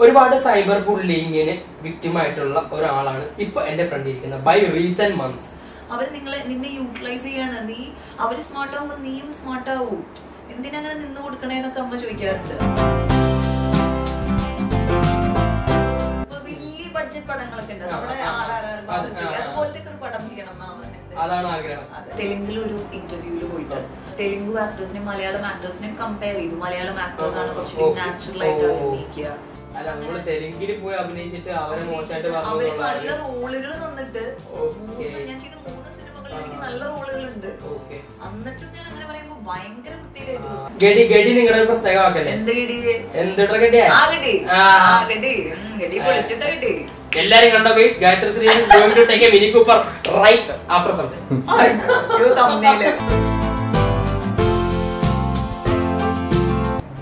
ഒരുപാട് cyber ബുള്ളിങ്ങിനെ victim ആയിട്ടുള്ള ഒരാളാണ് ഇപ്പോ എൻ്റെ ഫ്രണ്ട് ഇരിക്കുന്നത് ബൈ റീസെന്റ് മന്ത്സ് അവർ നിന്നെ യൂട്ടിലൈസ് ചെയ്യാണ് നീ അവർ സ്മാർട്ട് ആവുമ്പോൾ നീയും സ്മാർട്ട് ആവും എന്തിനാ അങ്ങനെ നിന്നു കൊടുക്കണേ എന്നൊക്കെ അമ്മ ചോദിക്കാറുണ്ട് വലിയ ബഡ്ജറ്റ് പടങ്ങളൊക്കെ ഉണ്ട് നമ്മുടെ ആർആർആർ അതുപോലത്തെ ഒരു പടം ചെയ്യണം എന്നാണ് അതാണ് ആഗ്രഹം തെലുങ്കിൽ ഒരു ഇന്റർവ്യൂവിൽ പോയിട്ട് തെലുങ്ക് ആക്ടേഴ്സിനെ മലയാളം ആക്ടേഴ്സിനെ കമ്പയർ ചെയ്തു മലയാളം ആക്ടേഴ്സ് ആണ് കുറച്ച് നാച്ചുറൽ ആയിട്ട് അഭിനയിക്കുക അല്ല നമ്മൾ തെലുങ്കിൽ പോയി അഭിനയിച്ചിട്ട് അവരെ മോശമായിട്ട് പറഞ്ഞു നല്ല റോളുകൾ തന്നിട്ട് ഞാൻ ചെയ്ത 3 സിനിമകളിൽ എനിക്ക് നല്ല റോളുകൾ ഉണ്ട് ഓക്കേ എന്നിട്ട് ഞാൻ അങ്ങനെ പറയുമ്പോൾ ഭയങ്കര വൃത്തിയായിട്ട് ഗടി ഗടി നിങ്ങളുടെ പ്രത്യേകമാക്കല്ലേ എന്ത് ഗടി എന്തുടര ഗടി ആ ഗടി ഗടി പൊളിച്ചിട്ട് ഗടി എല്ലാരും കണ്ടോ guys Gayathri Sree is going to take a Mini Cooper right after someday you thumbnail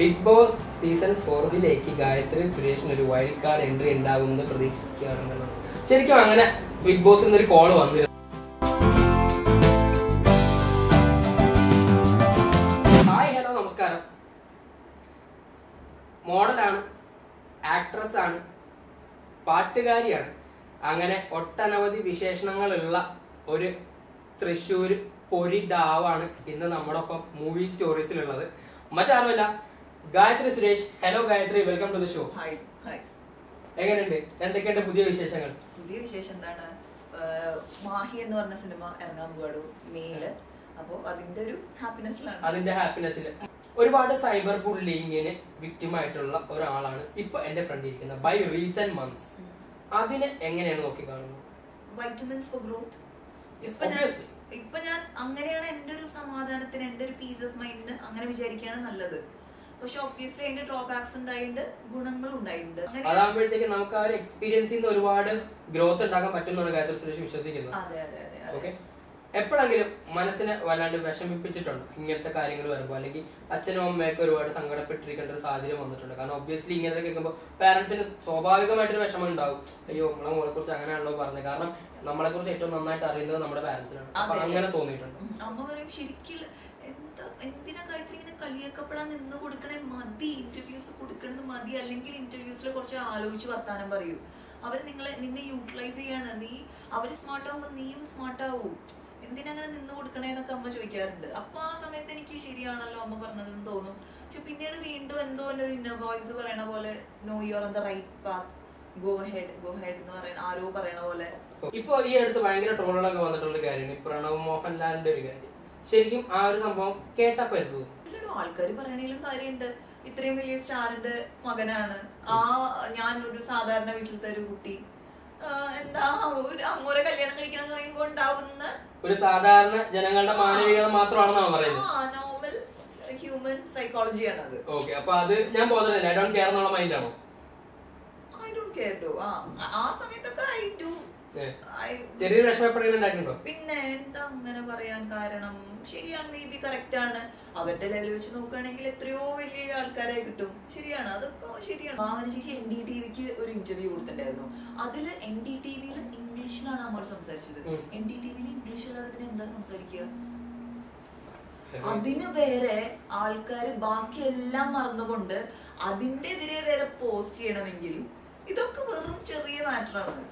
Bigg Boss season 4ലേക്ക് ഗായത്രി സുരേഷിന് ഒരു വൈൽഡ് കാർഡ് എൻട്രി ഉണ്ടാകുമെന്ന് പ്രതീക്ഷിക്കുകയാണെന്നാണ് ശരിക്കും അങ്ങനെ ബിഗ് ബോസിൽ നിന്നൊരു കോൾ വന്നു ഹായ് ഹലോ നമസ്കാരം മോഡലാണ് ആക്ട്രസ് ആണ് പാട്ടുകാരിയാണ് അങ്ങനെ ഒട്ടനവധി വിശേഷണങ്ങളുള്ള ഒരു തൃശ്ശൂർ പൊരി ഡാവാണ് ഇന്ന് നമ്മോടൊപ്പം മൂവി സ്റ്റോറീസിലുള്ളത് മറ്റാരുമല്ല Gayathri Suresh hello Gayathri welcome to the show hi hi എങ്ങനെയുണ്ട് എന്തൊക്കെയുണ്ട് പുതിയ വിശേഷം എന്താണ് മാഹി എന്ന് പറഞ്ഞ സിനിമ ഇറങ്ങാൻ പോവാടോ മെയില് അപ്പോൾ അതിന്റെ ഒരു ഹാപ്പിനെസ്സിലാണ് ഒരുപാട് സൈബർ ബുള്ളിങ്ങിനെ വിക്ടിം ആയിട്ടുള്ള ഒരാളാണ് ഇപ്പോ എൻ്റെ ഫ്രണ്ട് ഇരിക്കുന്നത് ബൈ റീസെന്റ് മന്ത്സ് അതിനെ എങ്ങനെയാണ് നോക്കി കാണുന്നത് വൈറ്റമിൻസ് ഫോർ ഗ്രോത്ത് ഇപ്പോ ഞാൻ അങ്ങനെയാണ് എൻ്റെ ഒരു സമാധാനത്തിന് എൻ്റെ ഒരു പീസ് ഓഫ് മൈൻഡിന് അങ്ങനെ വിചാരിക്കുകയാണ് നല്ലത് പക്ഷെ ഒബ്വിയസ്ലി അതിന്റെ ഡ്രോബാക്സ് ഉണ്ടായിട്ടുണ്ട് ഗുണങ്ങളും ഉണ്ടായിട്ടുണ്ട് അതാകുമ്പോഴത്തേക്ക് നമുക്ക് ആ ഒരു എക്സ്പീരിയൻസിൽ നിന്ന് ഒരുപാട് ഗ്രോത്ത് ഉണ്ടാക്കാൻ പറ്റുമെന്നാണ് ഗായത്രി സുരേഷ് വിശ്വസിക്കുന്നത് ഓക്കെ എപ്പോഴെങ്കിലും മനസ്സിനെ വല്ലാണ്ട് വിഷമിപ്പിച്ചിട്ടുണ്ടോ ഇങ്ങനത്തെ കാര്യങ്ങൾ വരുമ്പോൾ അല്ലെങ്കിൽ അച്ഛനും അമ്മയൊക്കെ ഒരുപാട് സങ്കടപ്പെട്ടിരിക്കേണ്ട ഒരു സാഹചര്യം വന്നിട്ടുണ്ട് കാരണം ഒബ്വിയസ്ലി ഇങ്ങനത്തെ കേൾക്കുമ്പോൾ പാരന്റ്സിന് സ്വാഭാവികമായിട്ടൊരു വിഷമം ഉണ്ടാവും അയ്യോ നമ്മളെ മോളെ കുറിച്ച് അങ്ങനെയാണല്ലോ പറഞ്ഞത് കാരണം നമ്മളെ കുറിച്ച് ഏറ്റവും നന്നായിട്ട് അറിയുന്നത് നമ്മുടെ പാരന്റ്സിനാണ് അപ്പൊ അങ്ങനെ തോന്നിയിട്ടുണ്ട് എന്തിനാ ഗായത്രി ഇങ്ങനെ കളിയാക്കപ്പെടാൻ നിന്ന് കൊടുക്കണേ മതി ഇന്റർവ്യൂസ് കൊടുക്കണത് മതി അല്ലെങ്കിൽ ഇന്റർവ്യൂസിൽ കുറച്ച് ആലോചിച്ച് വർത്താനം പറയൂ അവർ നിന്നെ യൂട്ടിലൈസ് ചെയ്യാണ് നീ അവര് സ്മാർട്ട് ആവുമ്പോൾ നീയും സ്മാർട്ട് ആവും എന്തിനാ അങ്ങനെ നിന്ന് കൊടുക്കണേ എന്നൊക്കെ അമ്മ ചോദിക്കാറുണ്ട് അപ്പൊ ആ സമയത്ത് എനിക്ക് ശരിയാണല്ലോ അമ്മ പറഞ്ഞതെന്ന് തോന്നും പക്ഷെ പിന്നീട് വീണ്ടും എന്തോ ഒരു ഇന്നർ വോയിസ് പറയണ പോലെ know you are on the right path go head എന്ന് പറയുന്ന ആരോ പറയണ പോലെ ഇപ്പൊ ഈ അടുത്ത് ഭയങ്കര ട്രോളുകളൊക്കെ വന്നിട്ടുള്ള കാര്യമാണ് പ്രണവ് മോഹൻലാലിന്റെ ഒരു കാര്യം ശരിക്കും ആ ഒരു സംഭവം കേട്ടപ്പോ ആൾക്കാർ പറയണേലും കാര്യമുണ്ട് ഇത്രയും വലിയ സ്റ്റാറിന്റെ മകനാണ് ആ ഞാൻ ഒരു സാധാരണ വീട്ടിലത്തെ ഒരു കുട്ടി എന്താ ഒരു അങ്ങോട്ട് കല്യാണം കഴിക്കണം എന്ന് പറയുമ്പോ ഉണ്ടാവുന്ന ഒരു സാധാരണ ജനങ്ങളുടെ മാനവികത മാത്രമാണെന്നാണ് പറയുന്നത് ആ നോർമൽ ഹ്യൂമൻ സൈക്കോളജിയാണ് അത് ഓക്കേ അപ്പൊ അത് ഞാൻ ബോധറില്ല ഐ ഡോണ്ട് കെയർ എന്നുള്ള മൈൻഡാണോ ഐ ഡോണ്ട് കെയർ ഡോ ആ സമയത്തൊക്കെ ഐ ഡു ചെറിയ വിഷമപ്പെടലുണ്ടായിട്ടുണ്ടോ പിന്നെ എന്താ അങ്ങനെ പറയാൻ കാരണം ശരിയാണ് മേ ബി കറക്റ്റ് ആണ് അവരുടെ ലെവൽ വെച്ച് നോക്കുകയാണെങ്കിൽ എത്രയോ വലിയ ആൾക്കാരെ കിട്ടും ശരിയാണ് അതൊക്കെ ശരിയാണ് മാനചേച്ചി NDTVക്ക് ഒരു ഇന്റർവ്യൂ കൊടുത്തിട്ടുണ്ടായിരുന്നു അതില് NDTVയിൽ ഇംഗ്ലീഷിലാണ് അമ്മ സംസാരിച്ചത് NDTVയിൽ ഇംഗ്ലീഷിൽ അതിന് എന്താ സംസാരിക്കുക അതിന് വേറെ ആൾക്കാര് ബാക്കിയെല്ലാം മറന്നുകൊണ്ട് അതിന്റെ എതിരെ വേറെ പോസ്റ്റ് ചെയ്യണമെങ്കിൽ ഇതൊക്കെ വെറും ചെറിയ മാറ്ററാണ്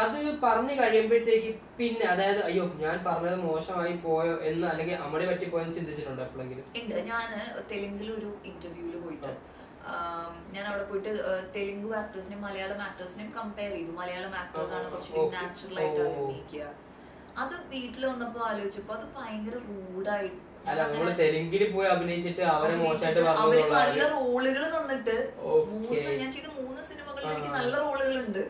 അത് പറഞ്ഞു കഴിയുമ്പോഴത്തേക്ക് പിന്നെ അതായത് അയ്യോ ഞാൻ പറഞ്ഞത് മോശമായി പോയോ എന്ന് അല്ലെങ്കിൽ അമ്മടെ പറ്റിപ്പോയെന്ന് ചിന്തിച്ചിട്ടുണ്ട് എപ്പോഴെങ്കിലും ഉണ്ട് ഞാൻ തെലുങ്കിൽ ഒരു ഇന്റർവ്യൂവിൽ പോയിട്ട് ഞാൻ അവിടെ പോയിട്ട് തെലുങ്ക് ആക്ടേഴ്സിനെയും മലയാളം ആക്ടേഴ്സിനെയും കമ്പയർ ചെയ്തു മലയാളം ആക്ടേഴ്സ് ആണ് കുറച്ചുകൂടി നാച്ചുറൽ ആയിട്ട് അഭിനയിക്കുക അത് വീട്ടിൽ വന്നപ്പോ ആലോചിച്ചപ്പോ അത് ഭയങ്കര റൂഡായി തെലുങ്കിൽ പോയി അഭിനയിച്ചിട്ട് അവരെ മോശമായിട്ട് അവര് നല്ല റോളുകൾ തന്നിട്ട് ഞാൻ ചെയ്ത 3 സിനിമകളിൽ എനിക്ക് നല്ല റോളുകൾ ഉണ്ട്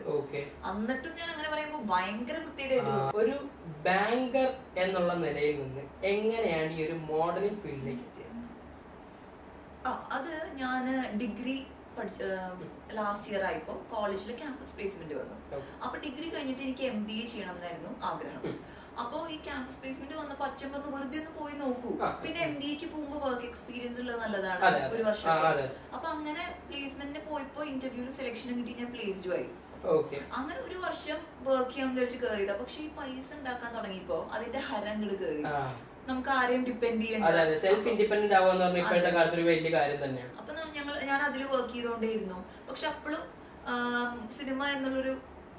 എന്നിട്ടും ഞാൻ അങ്ങനെ പറയുമ്പോ ഭയങ്കര വൃത്തിയായിട്ട് ഒരു ബാങ്കർ എന്നുള്ള നിലയിൽ നിന്ന് എങ്ങനെയാണ് ഈ ഒരു മോഡലിംഗ് ഫീൽഡിലേക്ക് എത്തിയത് അത് ഞാൻ ഡിഗ്രി ലാസ്റ്റ് ഇയർ ആയപ്പോ കോളേജിൽ ക്യാമ്പസ് പ്ലേസ്മെന്റ് വന്നു അപ്പൊ ഡിഗ്രി കഴിഞ്ഞിട്ട് എനിക്ക് MBA ചെയ്യണം എന്നായിരുന്നു ആഗ്രഹം അപ്പൊ ഈ ക്യാമ്പസ് പ്ലേസ്മെന്റ് വന്നപ്പോ അച്ഛൻ പറഞ്ഞു വെറുതെ ഒന്ന് പോയി നോക്കൂ പിന്നെ MBAക്ക് പോകുമ്പോ വർക്ക് എക്സ്പീരിയൻസ് ഉള്ളത് നല്ലതാണ് ഒരു വർഷം അപ്പൊ അങ്ങനെ പ്ലേസ്മെന്റിന് പോയപ്പോ ഇന്റർവ്യൂവിൽ സെലക്ഷനും കിട്ടി ഞാൻ പ്ലേസ്ഡ് ആയി അങ്ങനെ ഒരു വർഷം വർക്ക് ചെയ്യാൻ വിചാരിച്ച് കയറിയതാ പക്ഷെ ഈ പൈസ ഉണ്ടാക്കാൻ തുടങ്ങിയപ്പോ അതിന്റെ ഹരം അങ്ങട് കയറി self-independent work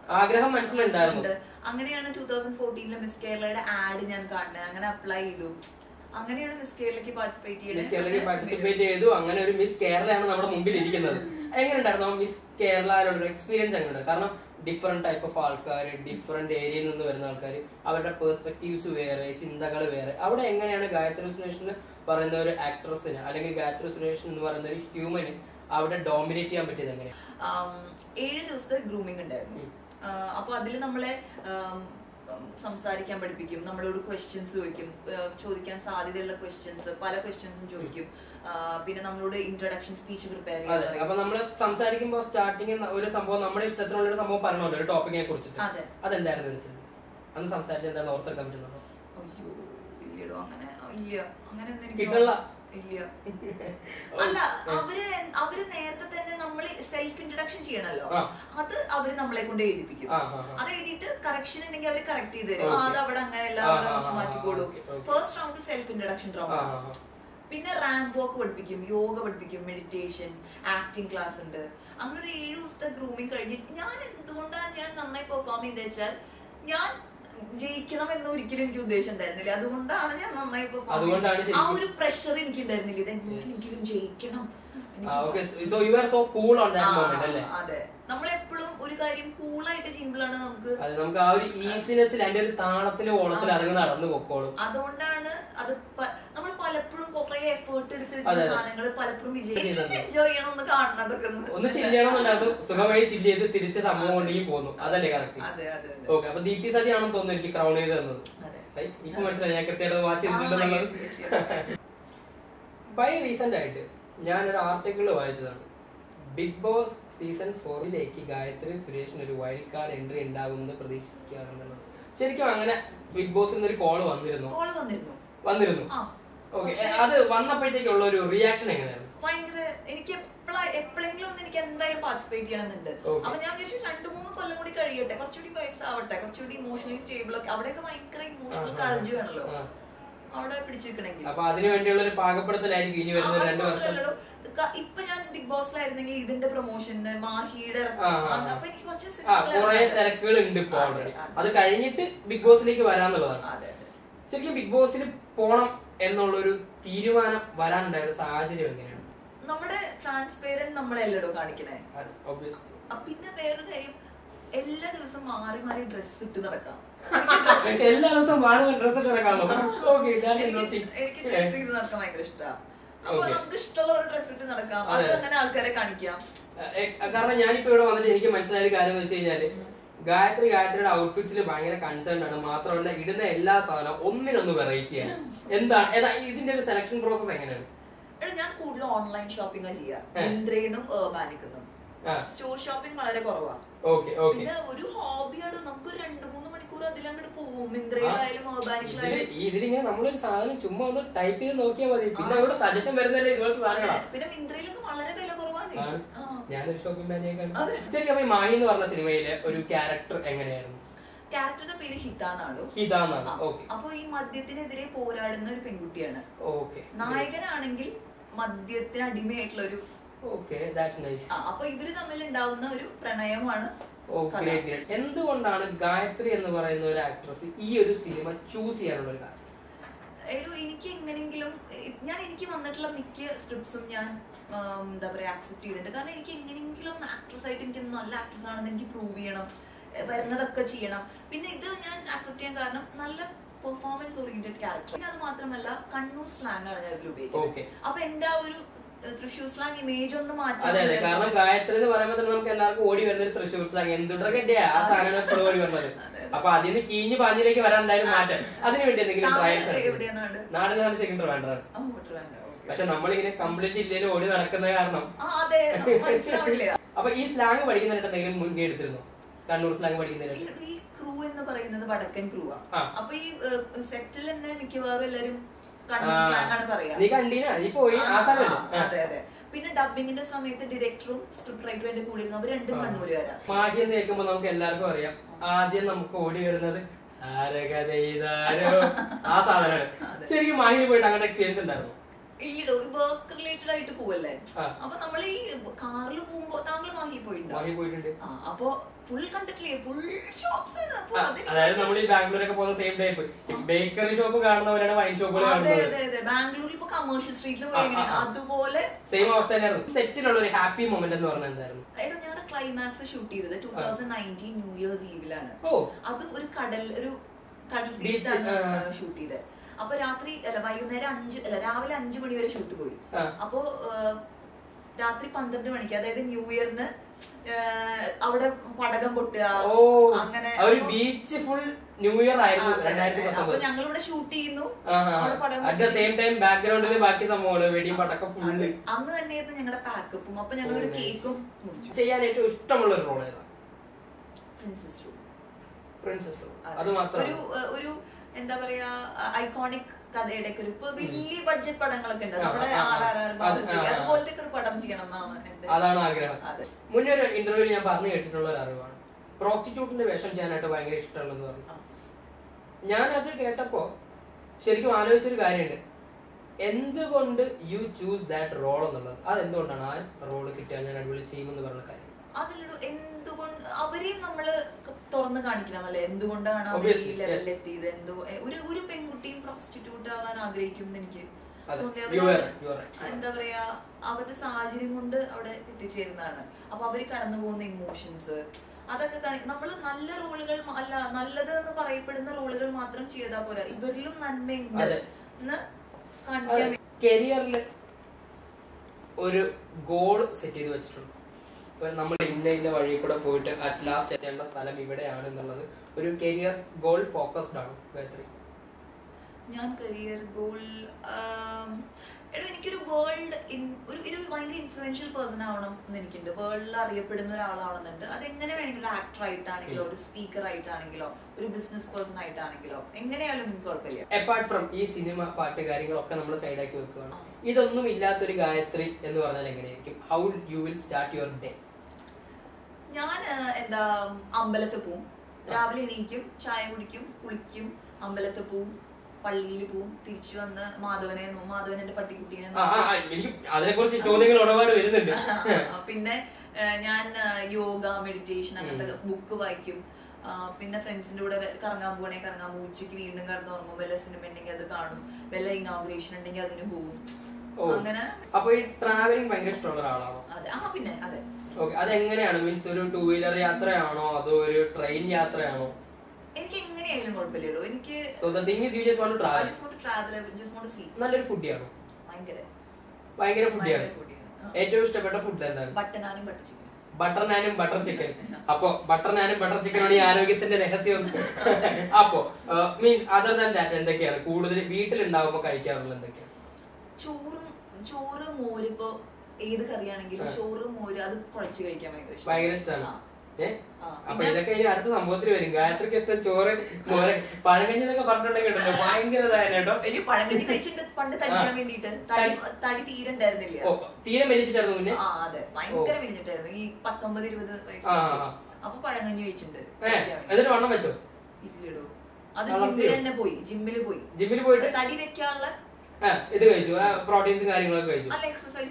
Agra mentioned that. Angarian in 2014, Ms. Kerala ad in Yankana apply though. Angarian Ms. Kerala participated. Ms. Kerala participated, Angarian Ms. Kerala and our mobility. Angarian Ms. Kerala experience and different type of alkari, different area in the Vernalkari, our perspectives were in the Galavera. Our Angan and a Gayathri Suresh were another actress in Gayathri Suresh and were another human. Our dominate a bit. 7 days the grooming and Samsari can be picked, number of questions, Chodikan Sadi, the questions, Pala questions in Jokim, Pinamud introduction speech preparing. Samsari was starting in the some number of Tatrol, some more paranoid topic and coach. Other than that, and some such as the author comes in. Oh, you wrong. Yeah, self-introduction. First round is self-introduction round. Then ramp walk would become yoga, would become meditation, acting class under. I'm going to use the grooming credit. Okay, so you were so cool on that moment, right? I have an article about Bigg Boss Season 4. Gayathri Suresh is a wild card entry in the Pradesh. So, you have Bigg Boss in the call. Okay, that's one reaction. I how do I pitch it? Bigg Boss promotion, Bigg Boss Bigg Boss transparent okay, that's interesting. Okay, that's nice. Okay, great. Gayathri and the actress this cinema choose here. Thrushu slang image on the market. I Climax shoot in 2019 New Year's Eve. Oh. That's a beach shoot. At the same time, background is pack Princess Room. Princess Room. Iconic budget. You choose that role. Obviously, yes. You are right. At last, career goal focused on Gayathri. My career goal. I'm influential person. I'm an actor, a speaker, a business person. Apart from this cinema part, how you will start your day? Yoga, meditation, book, friends, inauguration. Okay, that's how a two-wheeler or a train. So the thing is, you just want to travel. I just want to travel, I just want to see. What is food? Butter naan and butter chicken. So, butter naan and butter chicken means, other than that, what proteins and exercise.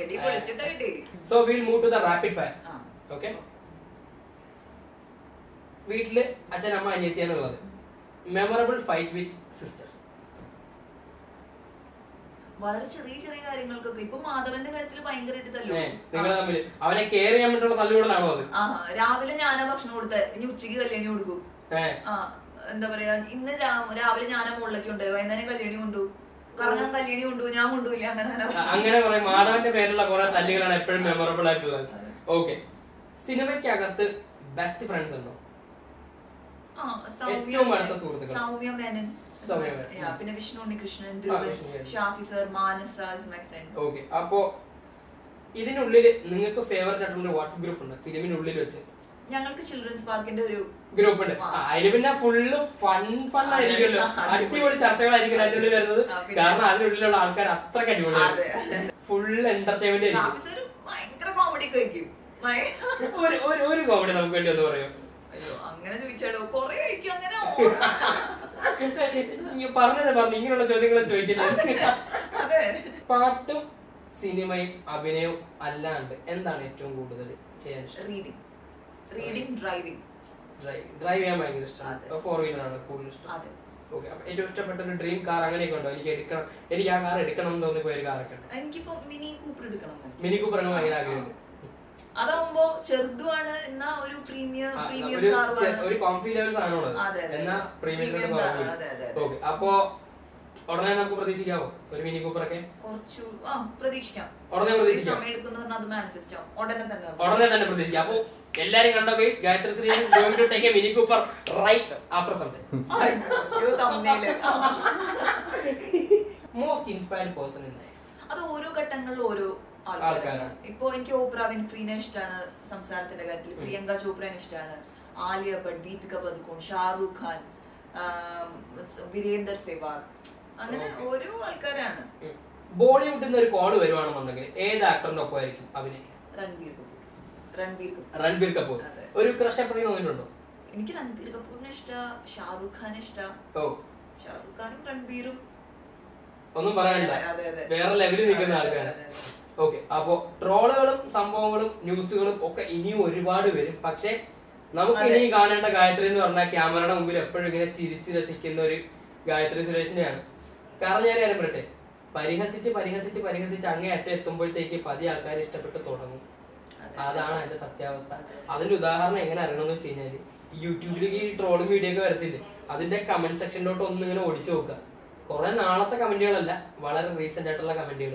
So we'll move to the rapid fire. Okay. വീട്ടിലെ അച്ഛൻ അമ്മ അനിയത്തിയാണുള്ളത്. Memorable fight with sister. വളരെ ചെറിയ ചെറിയ കാര്യങ്ങൾക്കൊക്കെ ഇപ്പൊ മാധവന്റെ കാര്യത്തിൽ ഭയങ്കരമായിട്ട് തല്ലു. നിങ്ങൾ തമ്മിൽ അവനെ കെയർ ചെയ്യാൻ വേണ്ടിയുള്ള തല്ലുകൂടലാണോ അത്? ആ രാവിലെ ഞാനാ ഭക്ഷണം കൊടുത്തത്, ഇനി ഉച്ചയ്ക്ക് കല്യാണി കൊടുക്കും. ആ എന്താ പറയാ, ഇന്ന് രാവിലെ ഞാനാ മുകളിലേക്ക് ഉണ്ട്, വൈകുന്നേരം കല്യാണി കൊണ്ടു, കറങ്ങാൻ കല്യാണി കൊണ്ടു, ഞാൻ കൊണ്ടുപോയില്ല, അങ്ങനെ അങ്ങനെ പറയും. മാധവന്റെ പേരിലുള്ള കുറെ തല്ലുകളാണ് എപ്പോഴും മെമ്മറബിൾ ആയിട്ടുള്ളത്. ഓക്കെ, സിനിമയ്ക്കകത്ത് ബെസ്റ്റ് ഫ്രണ്ട്സ് ഉണ്ടോ? സൗമ്യ മേനൻ, പിന്നെ Vishnu Unnikrishnan, Dhruvan, Shafi sir, Manasa is my friend. Okay, അപ്പോൾ ഇതിനുള്ളിൽ നിങ്ങൾക്ക് ഫേവറേറ്റ് ആയിട്ടുള്ള ഒരു വാട്സ്ആപ്പ് ഗ്രൂപ്പ് ഉണ്ട്? ഫിലിമിനുള്ളിൽ വെച്ച് ഞങ്ങൾക്ക് ചിൽഡ്രൻസ് പാർക്കിന്റെ ഒരു ഗ്രൂപ്പ് ഉണ്ട്. അതിൽ പിന്നെ ഫുള്ള് ഫൺ ഫൺ ആയിരിക്കുമല്ലോ, അടിപൊളി ചർച്ചകളായിരിക്കും അതിനുള്ളിൽ വരുന്നത്. കാരണം അതിനുള്ളിലുള്ള ആൾക്കാർ അത്രയ്ക്ക് അടിപൊളിയാണ്, ഫുള്ള് എന്റർടൈൻമെന്റ്. ഷാഫി സർ ഭയങ്കര കോമഡി ഒക്കെ വെക്കും. ഒരു കോമഡി നമുക്ക് വേണ്ടി ഒന്ന് പറയോ? അങ്ങനെ ചോദിച്ചാടോ, കൊറേ കഴിക്കും അങ്ങനെ പറഞ്ഞത് പറഞ്ഞു. ഇങ്ങനെയുള്ള ചോദ്യങ്ങളെ ചോദിക്കുന്നത്. പാട്ടും സിനിമയും അഭിനയവും അല്ലാണ്ട് എന്താണ് ഏറ്റവും കൂടുതൽ ചെയ്യാൻ? Reading, driving. ഡ്രൈവ് ചെയ്യാൻ ഭയങ്കര ഇഷ്ടമാണ്, ഫോർ വീലർ ആണ് കൂടുതൽ ഇഷ്ടം. ഓക്കെ, അപ്പൊ ഏറ്റവും ഇഷ്ടപ്പെട്ട ഒരു ഡ്രീം കാർ അങ്ങനെയൊക്കെ ഉണ്ടോ? എനിക്ക് എടുക്കണം, എനിക്ക് ആ കാർ എടുക്കണം എന്ന് തോന്നിപ്പോ ഒരു കാറൊക്കെ ഉണ്ടോ? എനിക്കിപ്പോ മിനി കൂപ്പർ എടുക്കണം. മിനി കൂപ്പർ അങ്ങനെ ഭയങ്കര ആഗ്രഹമുണ്ട്. അതാവുമ്പോ ചെറുതുമാണ്, എന്നാ ഒരു പ്രീമിയം ഒരു കോംഫി ലെവൽ സാധനമാണ്. അപ്പൊ ഉടനെ നമുക്ക് പ്രതീക്ഷിക്കാവോ ഒരു മിനി കൂപ്പർ ഒക്കെ? കുറച്ചു പ്രതീക്ഷിക്കാം, സമയം എടുക്കുന്ന അത് മാനിഫെസ്റ്റ് ആവും, ഉടനെ തന്നെ പ്രതീക്ഷിക്കാം. അപ്പൊ എല്ലാരും കണ്ടോ guys, Gayathri Suresh is going to take a Mini Cooper right after Sunday. You thumbnail. Most inspired person in life. അത് ഓരോ ഘട്ടങ്ങളിൽ ഓരോ ആൾക്കാരാണ്. ഇപ്പൊ എനിക്ക് ഓപ്ര വിൻഫ്രീനെ ഇഷ്ടമാണ് സംസാരത്തിന്റെ കാര്യത്തിൽ, പ്രിയങ്ക ചോപ്രനെ ഇഷ്ടമാണ്, ആലിയ ഭട്ട്, ദീപിക പദുക്കോൺ, ഷാറൂഖ് ഖാൻ, വീരേന്ദർ സെവാഗ്, അങ്ങനെ ഓരോ ആൾക്കാരാണ്. ബോളിവുഡിൽ നിന്ന് ഒരു കോൾ വരുവാണെന്നുണ്ടെങ്കിൽ ഏത് ആക്ടറിന്റെ ഒപ്പം ആയിരിക്കും അഭിനയിക്കും? റൺബീർ കപൂർ. ഒരു ക്രഷ് എപ്പോഴും തോന്നിയിട്ടുണ്ടോ? എനിക്ക് റൺബീർ കപൂറിനെ ഇഷ്ടമാണ്, ഷാറൂഖ് ഖാൻ ഇഷ്ടമാണ്. ഷാറൂഖ് ഖാനും റൺബീറും ഒന്നും പറയാനില്ല, വേറെ ലെവലിൽ നിൽക്കുന്ന ആൾക്കാരാണ്. ഓക്കെ, അപ്പോ ട്രോളുകളും സംഭവങ്ങളും ന്യൂസുകളും ഒക്കെ ഇനിയും ഒരുപാട് വരും. പക്ഷെ നമുക്ക് ഇനിയും കാണേണ്ട ഗായത്രി എന്ന് പറഞ്ഞാൽ ക്യാമറയുടെ മുമ്പിൽ എപ്പോഴും ഇങ്ങനെ ചിരിച്ച് രസിക്കുന്ന ഒരു ഗായത്രി സുരേഷിനെയാണ്. കാരണം ഞാൻ അറിയപ്പെടട്ടെ, പരിഹസിച്ച് പരിഹസിച്ച് പരിഹസിച്ച് അങ്ങേ അറ്റം എത്തുമ്പോഴത്തേക്ക് പതി ആൾക്കാരെ ഇഷ്ടപ്പെട്ട് തുടങ്ങും. അതാണ് അതിന്റെ സത്യാവസ്ഥ. അതിന്റെ ഉദാഹരണം എങ്ങനെ അറിയണമെന്ന് വെച്ച് കഴിഞ്ഞാല്, യൂട്യൂബിൽ ഈ ട്രോളും വീഡിയോ ഒക്കെ വരത്തില്ലേ, അതിന്റെ കമന്റ് സെക്ഷനിലോട്ട് ഒന്നിങ്ങനെ ഓടിച്ചു നോക്കുക. കുറെ നാളത്തെ കമന്റുകളല്ല, വളരെ റീസെന്റ് ആയിട്ടുള്ള കമന്റുകൾ.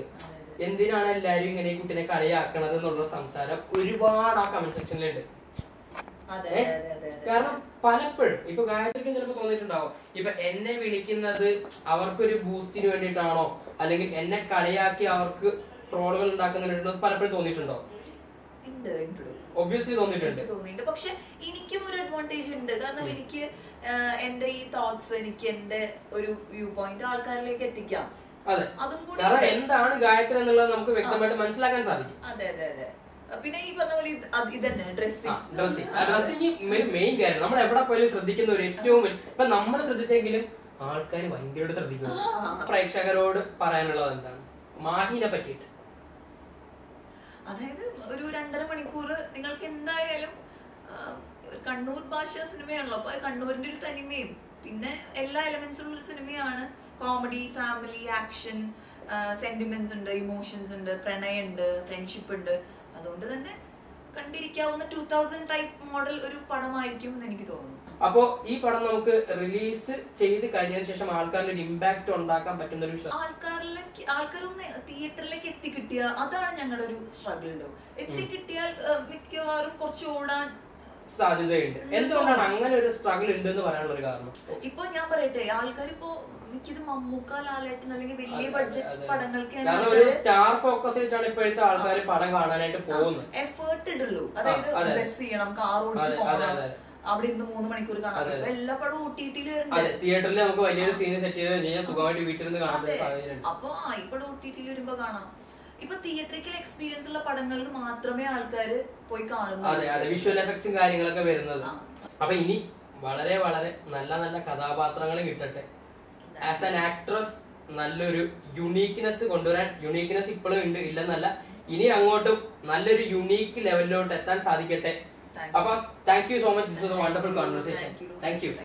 എന്തിനാണ് എല്ലാരും ഇങ്ങനെ കുട്ടിനെ കളിയാക്കണത് എന്നുള്ള സംസാരം ഒരുപാട് ആ കമന്റ് സെക്ഷനിലുണ്ട്. കാരണം പലപ്പോഴും ഇപ്പൊ ഗായത്രിക്ക് ചിലപ്പോ തോന്നിയിട്ടുണ്ടാവും, ഇപ്പൊ എന്നെ വിളിക്കുന്നത് അവർക്കൊരു ബൂസ്റ്റിന് വേണ്ടിയിട്ടാണോ, അല്ലെങ്കിൽ എന്നെ കളിയാക്കി അവർക്ക് ട്രോളുകൾ ഉണ്ടാക്കുന്നതിന് പലപ്പോഴും തോന്നിയിട്ടുണ്ടോ? ഒബ്വിയസ്ലി തോന്നിയിട്ടുണ്ട്. പക്ഷെ എനിക്കും ഒരു അഡ്വാൻറ്റേജ് ഉണ്ട്. കാരണം എനിക്ക് എന്റെ ഈ തോട്ട്സ്, എനിക്ക് എന്റെ ഒരു വ്യൂ പോയിന്റ് ആൾക്കാരിലേക്ക് എത്തിക്കാം. അതെ, കാരണം എന്താണ് ഗായത്രി എന്നുള്ളത് നമുക്ക് വ്യക്തമായിട്ട് മനസ്സിലാക്കാൻ സാധിക്കും. പിന്നെ ഈ പറഞ്ഞ പോലെ ഡ്രസ്സിംഗ് ഒരു മെയിൻ കാര്യം. നമ്മൾ എവിടെ പോലും ശ്രദ്ധിക്കുന്ന ഒരു ഏറ്റവും, ഇപ്പൊ നമ്മൾ ശ്രദ്ധിച്ചെങ്കിലും ആൾക്കാർ ഭയങ്കര ശ്രദ്ധിക്കുന്നു. പ്രേക്ഷകരോട് പറയാനുള്ളത് എന്താണ് മാഹിനെ പറ്റിയിട്ട്? അതായത് ഒരു 2.5 മണിക്കൂർ നിങ്ങൾക്ക് എന്തായാലും കണ്ണൂർ ഭാഷ സിനിമയാണല്ലോ, അപ്പൊ കണ്ണൂരിന്റെ ഒരു തനിമയും പിന്നെ എല്ലാ എലമെന്റ്സും ഉള്ള സിനിമയാണ്. കോമഡി, ഫാമിലി, ആക്ഷൻ, സെന്റിമെന്റ്സ് ഉണ്ട്, ഇമോഷൻസ് ഉണ്ട്, പ്രണയം ഉണ്ട്, ഫ്രണ്ട്ഷിപ്പ് ഉണ്ട്. അതുകൊണ്ട് തന്നെ കണ്ടിരിക്കാവുന്ന 2000 ടൈപ്പ് മോഡൽ ഒരു പടമായിരിക്കും എന്ന് എനിക്ക് തോന്നുന്നു. അപ്പോ ഈ പടം നമുക്ക് റിലീസ് ചെയ്ത് കഴിഞ്ഞതിന് ശേഷം ആൾക്കാരിൽ ഒരു ഇമ്പാക്ട് ഉണ്ടാക്കാൻ പറ്റുന്ന ഒരു ആൾക്കാരൊന്ന് തിയേറ്ററിലേക്ക് എത്തിക്കിട്ടിയ, അതാണ് ഞങ്ങളുടെ ഒരു സ്ട്രഗിൾ. എത്തിക്കിട്ടിയാൽ മിക്കവാറും കുറച്ച് ഓടാൻ സാധ്യതയുണ്ട്. എന്തുകൊണ്ടാണ് അങ്ങനെ ഒരു സ്ട്രഗിൾ ഉണ്ട് എന്ന് പറയാനുള്ള ഒരു കാരണം? ഇപ്പൊ ഞാൻ പറയട്ടെ, ആൾക്കാർ ഇപ്പോ മിക്കത് മമ്മൂക്ക, ലാലേട്ടൻ, അല്ലെങ്കിൽ വലിയ ബഡ്ജറ്റ് പടങ്ങൾക്ക് എഫേർട്ട് ഇടുള്ളൂ. അതായത് ഡ്രസ് ചെയ്യണം, കാർ ഓടിച്ച് പോകണം, അവിടെ ഇരുന്ന് 3 മണിക്കൂർ കാണാൻ. എല്ലാ പടവും OTT-യിൽ വരുന്നുണ്ട്. അപ്പൊ ഈ പടം OTT-യിൽ വരുമ്പോ കാണാം. ഇപ്പൊ തിയേറ്ററിക്കൽ എക്സ്പീരിയൻസ് ഉള്ള പടങ്ങൾ മാത്രമേ ആൾക്കാര് പോയി കാണുന്നുള്ളൂ. അപ്പൊ ഇനി വളരെ വളരെ നല്ല നല്ല കഥാപാത്രങ്ങൾ കിട്ടട്ടെ. ആസ് ആൻ ആക്ട്രസ് നല്ലൊരു യുണീക്നെസ് കൊണ്ടുവരാൻ, യുണീക്നെസ് ഇപ്പോഴും ഉണ്ട്, ഇല്ലെന്നല്ല, ഇനി അങ്ങോട്ടും നല്ലൊരു യൂണിക് ലെവലിലോട്ട് എത്താൻ സാധിക്കട്ടെ. അപ്പോൾ thank you so much. This was a wonderful conversation. Thank you.